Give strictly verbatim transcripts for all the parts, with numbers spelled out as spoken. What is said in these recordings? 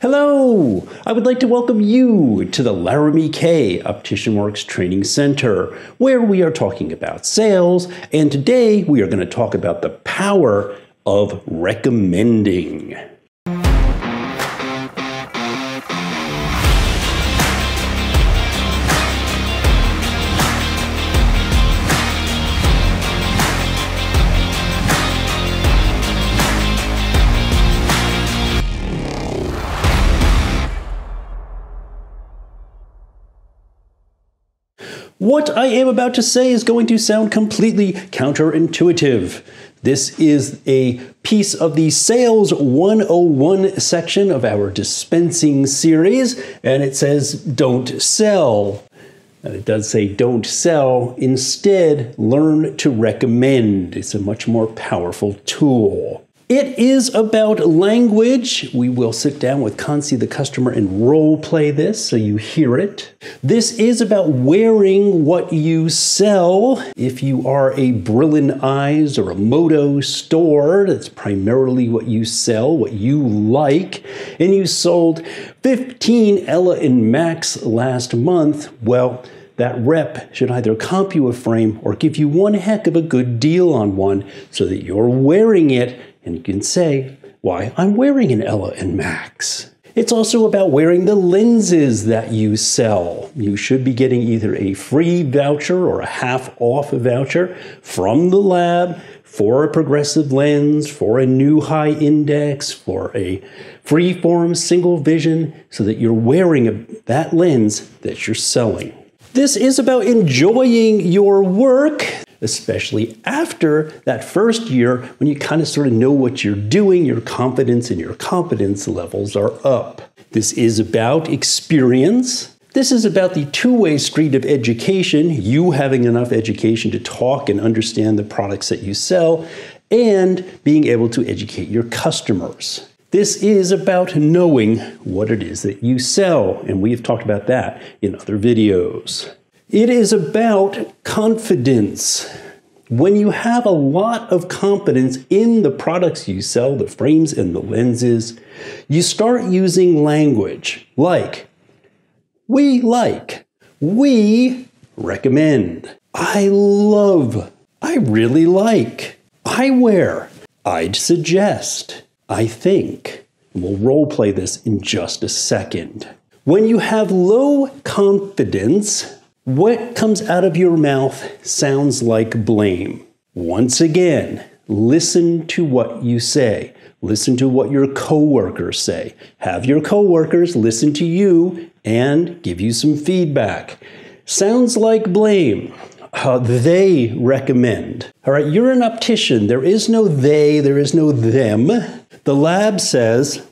Hello! I would like to welcome you to the Laramy-K OpticianWorks Training Center, where we are talking about sales, and today we are going to talk about the power of recommending. What I am about to say is going to sound completely counterintuitive. This is a piece of the Sales one oh one section of our dispensing series, and it says, don't sell. And it does say, don't sell. Instead, learn to recommend. It's a much more powerful tool. It is about language. We will sit down with Concy the customer and role play this so you hear it. This is about wearing what you sell. If you are a Brillen Eyes or a Moto store, that's primarily what you sell, what you like, and you sold fifteen Ella and Max last month, well, that rep should either comp you a frame or give you one heck of a good deal on one so that you're wearing it. And you can say, why, I'm wearing an Ella and Max. It's also about wearing the lenses that you sell. You should be getting either a free voucher or a half off voucher from the lab for a progressive lens, for a new high index, for a freeform single vision, so that you're wearing a, that lens that you're selling. This is about enjoying your work, especially after that first year when you kind of sort of know what you're doing, your confidence and your competence levels are up. This is about experience. This is about the two-way street of education, you having enough education to talk and understand the products that you sell, and being able to educate your customers. This is about knowing what it is that you sell, and we've talked about that in other videos. It is about confidence. When you have a lot of confidence in the products you sell, the frames and the lenses, you start using language like, we like, we recommend, I love, I really like, I wear, I'd suggest, I think. And we'll role play this in just a second. When you have low confidence, what comes out of your mouth sounds like blame. Once again, listen to what you say. Listen to what your coworkers say. Have your coworkers listen to you and give you some feedback. Sounds like blame. Uh, they recommend. All right, you're an optician. There is no they, there is no them. The lab says,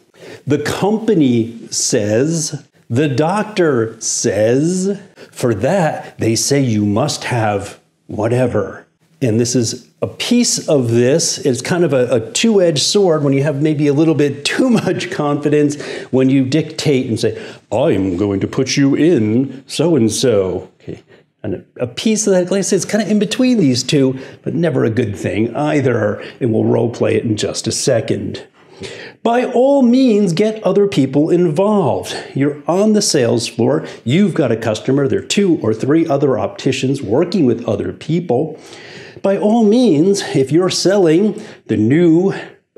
the company says, the doctor says. For that, they say you must have whatever. And this is a piece of this. It's kind of a, a two-edged sword when you have maybe a little bit too much confidence when you dictate and say, I'm going to put you in so-and-so. Okay. And a, a piece of that, like I said, it's kind of in between these two, but never a good thing either. And we'll role play it in just a second. By all means, get other people involved. You're on the sales floor. You've got a customer. There are two or three other opticians working with other people. By all means, if you're selling the new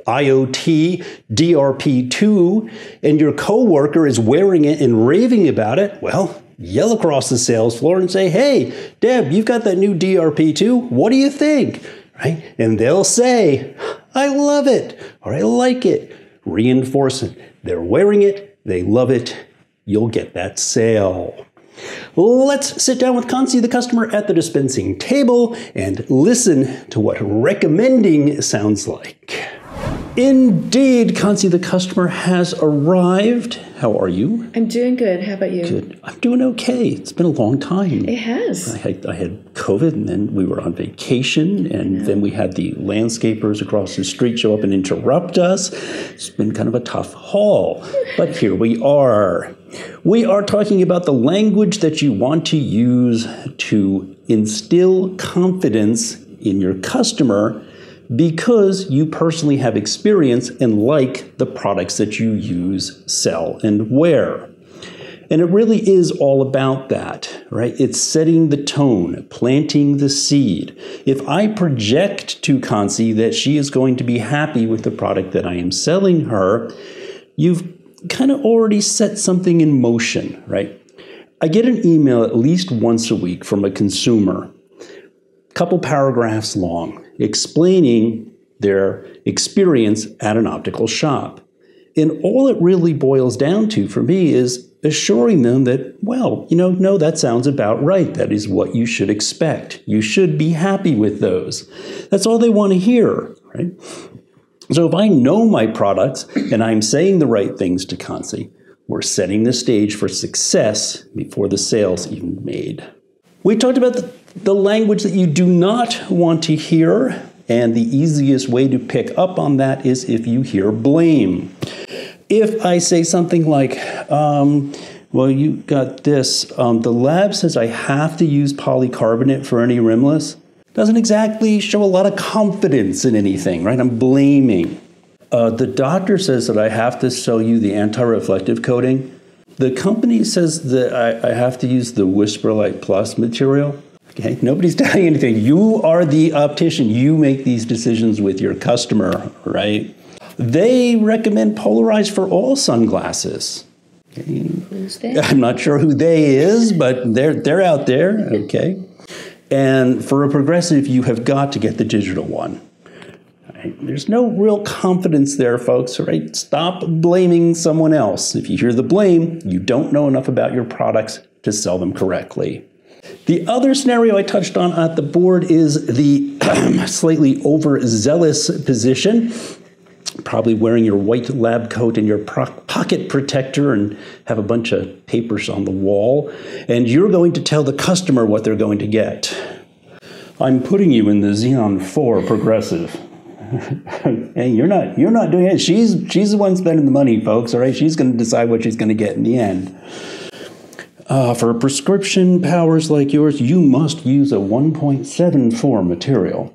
IoT D R P two and your coworker is wearing it and raving about it, well, yell across the sales floor and say, hey, Deb, you've got that new D R P two. What do you think? Right? And they'll say, I love it, or I like it. Reinforce it. They're wearing it. They love it. You'll get that sale. Let's sit down with Concy, the customer, at the dispensing table and listen to what recommending sounds like. Indeed, Concy, the customer, has arrived. How are you? I'm doing good. How about you? Good. I'm doing okay. It's been a long time. It has. I had, I had COVID, and then we were on vacation, and yeah. Then we had the landscapers across the street show up and interrupt us. It's been kind of a tough haul, but here we are. We are talking about the language that you want to use to instill confidence in your customer because you personally have experience and like the products that you use, sell, and wear. And it really is all about that, right? It's setting the tone, planting the seed. If I project to Kansi that she is going to be happy with the product that I am selling her, you've kind of already set something in motion, right? I get an email at least once a week from a consumer, a couple paragraphs long, explaining their experience at an optical shop. And all it really boils down to for me is assuring them that, well, you know, no, that sounds about right. That is what you should expect. You should be happy with those. That's all they want to hear, right? So if I know my products and I'm saying the right things to Kansi, we're setting the stage for success before the sale's even made. We talked about the, the language that you do not want to hear, and the easiest way to pick up on that is if you hear blame. If I say something like, um, well, you got this, um, the lab says I have to use polycarbonate for any rimless, doesn't exactly show a lot of confidence in anything, right? I'm blaming. Uh, the doctor says that I have to sell you the anti-reflective coating. The company says that I, I have to use the Whisperlight Plus material. Okay, nobody's telling anything. You are the optician. You make these decisions with your customer, right? They recommend Polarize for all sunglasses. Okay. Who's they? I'm not sure who they is, but they're, they're out there, okay? And for a progressive, you have got to get the digital one. Right? There's no real confidence there, folks, right? Stop blaming someone else. If you hear the blame, you don't know enough about your products to sell them correctly. The other scenario I touched on at the board is the slightly overzealous position. Probably wearing your white lab coat and your pocket protector and have a bunch of papers on the wall, and you're going to tell the customer what they're going to get. I'm putting you in the Xenon four Progressive. Hey, you're not, you're not doing it. She's, she's the one spending the money, folks, all right? She's going to decide what she's going to get in the end. Uh, for prescription powers like yours, you must use a one point seven four material.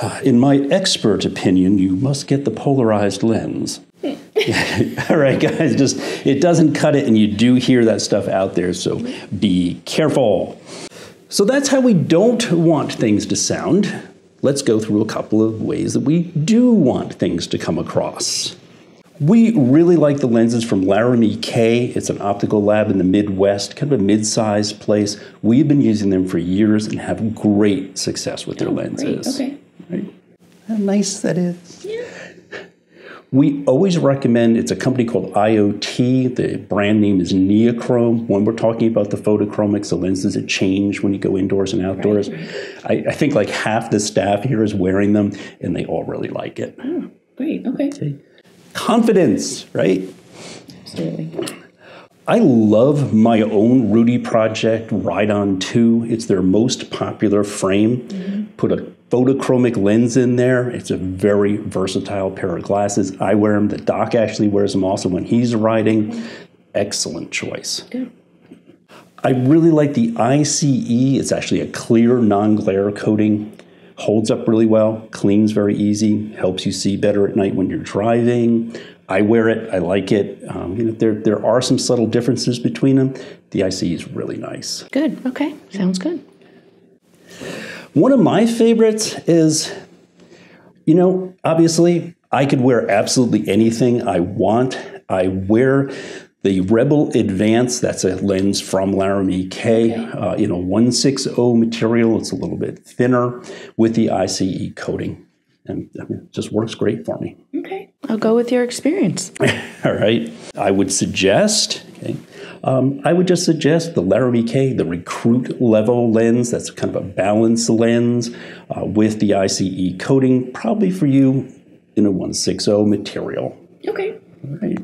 Uh, in my expert opinion, you must get the polarized lens. All right, guys, just it doesn't cut it, and you do hear that stuff out there, so be careful. So that's how we don't want things to sound. Let's go through a couple of ways that we do want things to come across. We really like the lenses from Laramy-K. It's an optical lab in the Midwest, kind of a mid-sized place. We've been using them for years and have great success with their oh, lenses. Great. Okay. Right? How nice that is. Yeah. We always recommend, it's a company called I O T. The brand name is Neochrome. When we're talking about the photochromics, the lenses that change when you go indoors and outdoors, right, right. I, I think like half the staff here is wearing them, and they all really like it. Oh, great. Okay. Okay. Confidence, right? Absolutely. I love my own Rudy Project Ride On two. It's their most popular frame. Mm-hmm. Put a photochromic lens in there. It's a very versatile pair of glasses. I wear them. The doc actually wears them also when he's riding. Mm-hmm. Excellent choice. Good. I really like the I C E. It's actually a clear non-glare coating. Holds up really well, cleans very easy, helps you see better at night when you're driving. I wear it, I like it. Um, you know, there, there are some subtle differences between them. The I C E is really nice. Good, okay, sounds good. One of my favorites is, you know, obviously I could wear absolutely anything I want. I wear the Rebel Advance, that's a lens from Laramy-K, uh, in a one sixty material. It's a little bit thinner with the I C E coating. And I mean, it just works great for me. Okay, I'll go with your experience. All right, I would suggest, okay, um, I would just suggest the Laramy-K, the Recruit level lens. That's kind of a balanced lens uh, with the I C E coating, probably for you in a one sixty material. Okay. All right.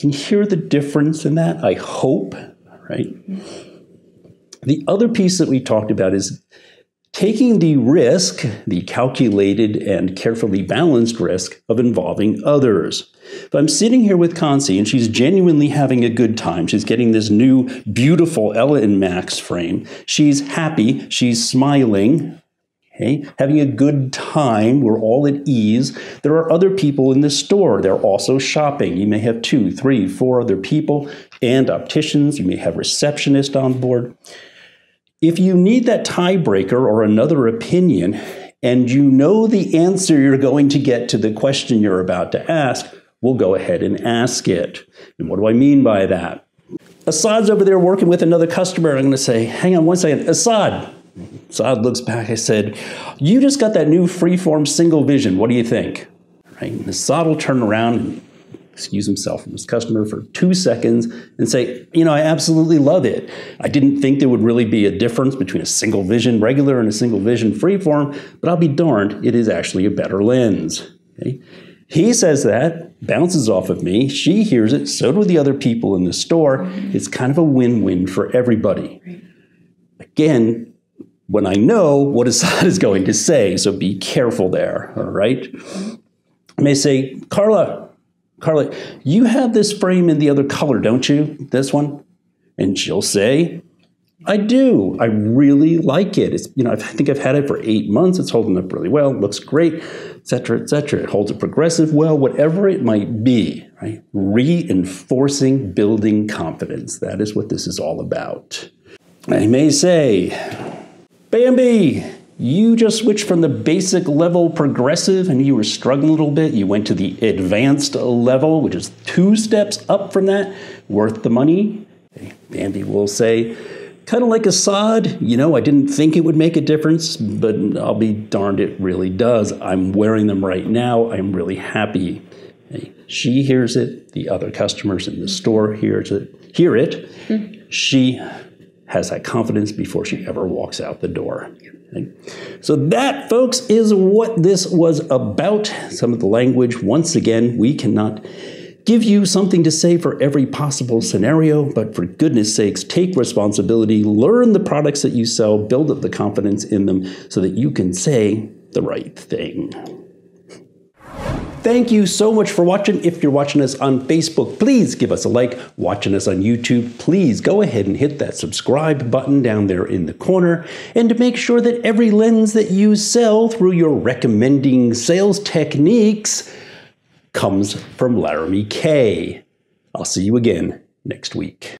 Can hear the difference in that, I hope, right? The other piece that we talked about is taking the risk, the calculated and carefully balanced risk of involving others. If I'm sitting here with Kansi and she's genuinely having a good time, she's getting this new beautiful Ella and Max frame, she's happy, she's smiling, Okay? Having a good time, we're all at ease. There are other people in the store. They're also shopping. You may have two, three, four other people and opticians. You may have receptionists on board. If you need that tiebreaker or another opinion, and you know the answer you're going to get to the question you're about to ask, we'll go ahead and ask it. And what do I mean by that? Assad's over there working with another customer. I'm going to say, hang on one second, Assad. Assad looks back. I said, you just got that new freeform single vision. What do you think? Right? And Assad will turn around and excuse himself from his customer for two seconds and say, you know, I absolutely love it. I didn't think there would really be a difference between a single vision regular and a single vision freeform, but I'll be darned, it is actually a better lens. Okay? He says that, bounces off of me, she hears it, so do the other people in the store. It's kind of a win-win for everybody. Again, when I know what Assad is going to say, so be careful there, all right? I may say, Carla, Carla, you have this frame in the other color, don't you? This one? And she'll say, I do. I really like it. It's, you know, I think I've had it for eight months. It's holding up really well. It looks great, et cetera, et cetera. It holds a progressive well, whatever it might be, right? Reinforcing, building confidence. That is what this is all about. I may say, Bambi, you just switched from the basic level progressive and you were struggling a little bit. You went to the advanced level, which is two steps up from that. Worth the money? Bambi will say, kind of like Assad, you know, I didn't think it would make a difference, but I'll be darned, it really does. I'm wearing them right now. I'm really happy. She hears it. The other customers in the store hears it, hear it. Mm-hmm. She has that confidence before she ever walks out the door. So that, folks, is what this was about. Some of the language, once again, we cannot give you something to say for every possible scenario, but for goodness sakes, take responsibility, learn the products that you sell, build up the confidence in them so that you can say the right thing. Thank you so much for watching. If you're watching us on Facebook, please give us a like. Watching us on YouTube, please go ahead and hit that subscribe button down there in the corner. And to make sure that every lens that you sell through your recommending sales techniques comes from Laramy K. I'll see you again next week.